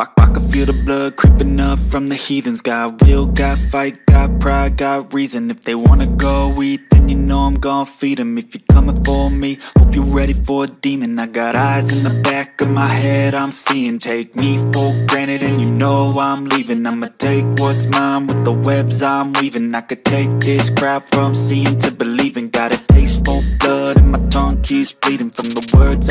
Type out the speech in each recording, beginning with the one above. I can feel the blood creeping up from the heathens. Got will, got fight, got pride, got reason. If they wanna go eat, then you know I'm gon' feed them. If you're coming for me, hope you're ready for a demon. I got eyes in the back of my head, I'm seeing. Take me for granted and you know I'm leaving. I'ma take what's mine with the webs I'm weaving. I could take this crowd from seeing to believing. Got a taste for blood and my tongue keeps bleeding from the words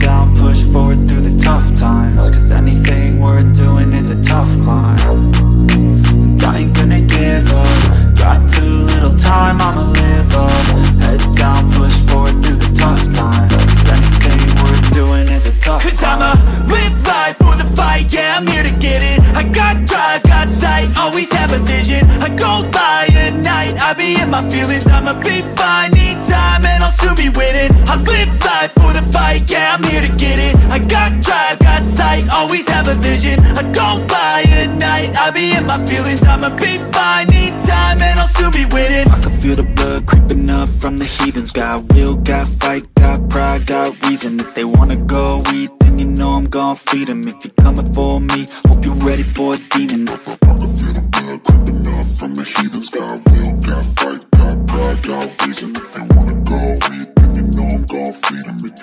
down, push forward through the tough times, cause anything worth doing is a tough climb. And I ain't gonna give up, got too little time, I'ma live up. Head down, push forward through the tough times, cause anything worth doing is a tough climb. Cause I'ma live life for the fight, yeah, I'm here to get it. I got drive, got sight, always have a vision. I go by at night, I be in my feelings. I'ma be fine, need time, and I'll soon be winning. I live life for the fight, yeah, I'm here to get it. I got drive, got sight, always have a vision. I go by at night, I be in my feelings. I'ma be fine, need time, and I'll soon be winning. I can feel the blood creeping up from the heathens. Got will, got fight, got pride, got reason. If they wanna go eat, then you know I'm gon' feed them. If you're coming for me, hope you're ready for a demon. I can feel the blood creeping up from the heathens. Got will, got fight, got pride, got reason. If you wanna go eat, then you know I'm gon' feed them.